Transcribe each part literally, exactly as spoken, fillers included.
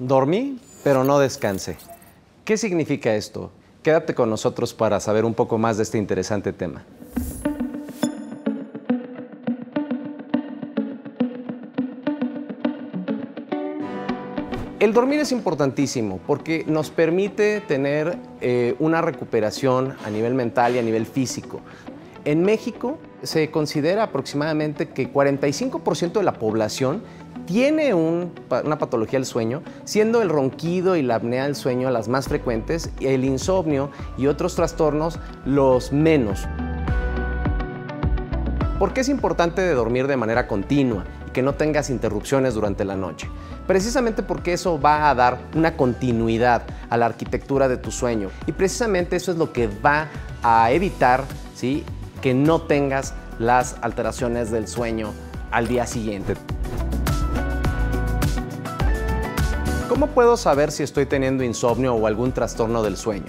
Dormí, pero no descansé. ¿Qué significa esto? Quédate con nosotros para saber un poco más de este interesante tema. El dormir es importantísimo porque nos permite tener eh, una recuperación a nivel mental y a nivel físico. En México se considera aproximadamente que cuarenta y cinco por ciento de la población tiene un, una patología del sueño, siendo el ronquido y la apnea del sueño las más frecuentes, y el insomnio y otros trastornos los menos. ¿Por qué es importante de dormir de manera continua y que no tengas interrupciones durante la noche? Precisamente porque eso va a dar una continuidad a la arquitectura de tu sueño, y precisamente eso es lo que va a evitar, ¿sí?, que no tengas las alteraciones del sueño al día siguiente. ¿Cómo puedo saber si estoy teniendo insomnio o algún trastorno del sueño?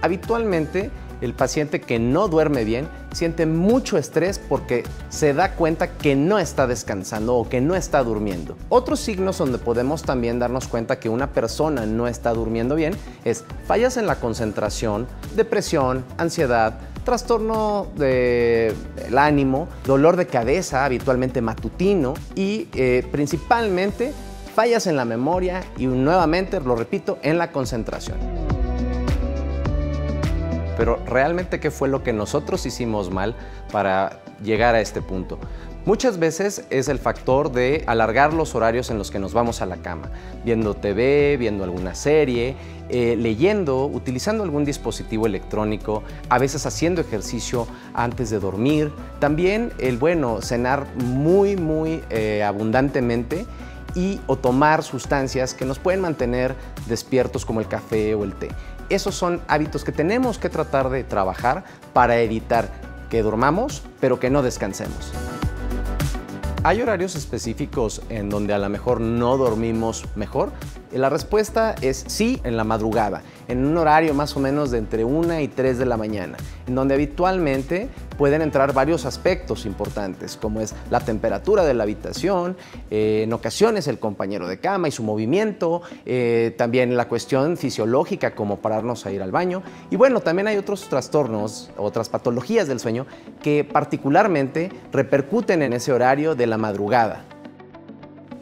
Habitualmente, el paciente que no duerme bien siente mucho estrés porque se da cuenta que no está descansando o que no está durmiendo. Otros signos donde podemos también darnos cuenta que una persona no está durmiendo bien es fallas en la concentración, depresión, ansiedad, trastorno del ánimo, dolor de cabeza habitualmente matutino y eh, principalmente fallas en la memoria y nuevamente, lo repito, en la concentración. Pero realmente, ¿qué fue lo que nosotros hicimos mal para llegar a este punto? Muchas veces es el factor de alargar los horarios en los que nos vamos a la cama, viendo T V, viendo alguna serie, eh, leyendo, utilizando algún dispositivo electrónico, a veces haciendo ejercicio antes de dormir. También el, bueno, cenar muy, muy eh, abundantemente, y o tomar sustancias que nos pueden mantener despiertos como el café o el té. Esos son hábitos que tenemos que tratar de trabajar para evitar que dormamos, pero que no descansemos. ¿Hay horarios específicos en donde a lo mejor no dormimos mejor? La respuesta es sí, en la madrugada, en un horario más o menos de entre una y tres de la mañana, en donde habitualmente pueden entrar varios aspectos importantes, como es la temperatura de la habitación, eh, en ocasiones el compañero de cama y su movimiento, eh, también la cuestión fisiológica como pararnos a ir al baño. Y bueno, también hay otros trastornos, otras patologías del sueño que particularmente repercuten en ese horario de la madrugada.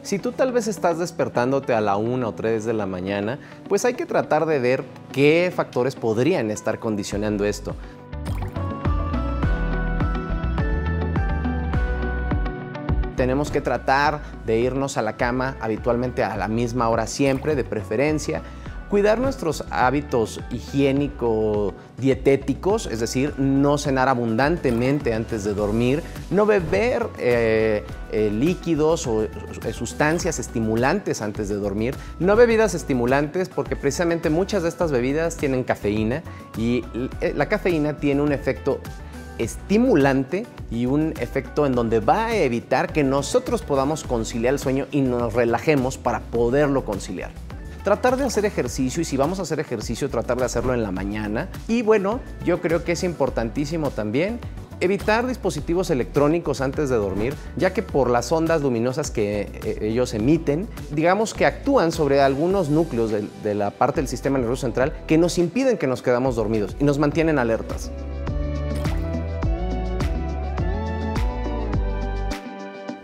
Si tú tal vez estás despertándote a la una o tres de la mañana, pues hay que tratar de ver qué factores podrían estar condicionando esto. Tenemos que tratar de irnos a la cama habitualmente a la misma hora siempre, de preferencia. Cuidar nuestros hábitos higiénico-dietéticos, es decir, no cenar abundantemente antes de dormir, no beber eh, eh, líquidos o eh, sustancias estimulantes antes de dormir, no bebidas estimulantes, porque precisamente muchas de estas bebidas tienen cafeína y la cafeína tiene un efecto estimulante y un efecto en donde va a evitar que nosotros podamos conciliar el sueño y nos relajemos para poderlo conciliar. Tratar de hacer ejercicio, y si vamos a hacer ejercicio, tratar de hacerlo en la mañana. Y bueno, yo creo que es importantísimo también evitar dispositivos electrónicos antes de dormir, ya que por las ondas luminosas que eh, ellos emiten, digamos que actúan sobre algunos núcleos de, de la parte del sistema nervioso central que nos impiden que nos quedamos dormidos y nos mantienen alertas.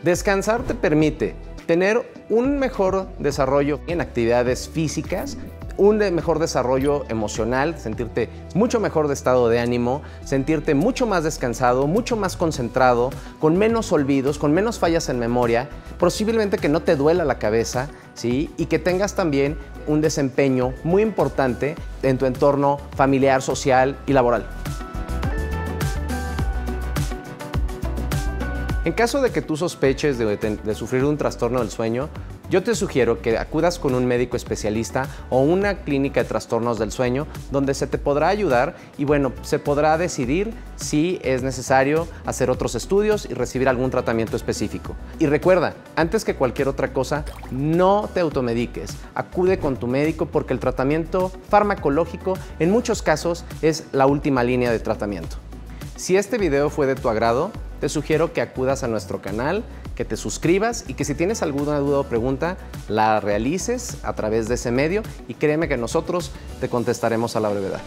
Descansar te permite tener un mejor desarrollo en actividades físicas, un mejor desarrollo emocional, sentirte mucho mejor de estado de ánimo, sentirte mucho más descansado, mucho más concentrado, con menos olvidos, con menos fallas en memoria, posiblemente que no te duela la cabeza, ¿sí?, y que tengas también un desempeño muy importante en tu entorno familiar, social y laboral. En caso de que tú sospeches de, de sufrir un trastorno del sueño, yo te sugiero que acudas con un médico especialista o una clínica de trastornos del sueño donde se te podrá ayudar y, bueno, se podrá decidir si es necesario hacer otros estudios y recibir algún tratamiento específico. Y recuerda, antes que cualquier otra cosa, no te automediques. Acude con tu médico porque el tratamiento farmacológico en muchos casos es la última línea de tratamiento. Si este video fue de tu agrado, te sugiero que acudas a nuestro canal, que te suscribas y que si tienes alguna duda o pregunta, la realices a través de ese medio y créeme que nosotros te contestaremos a la brevedad.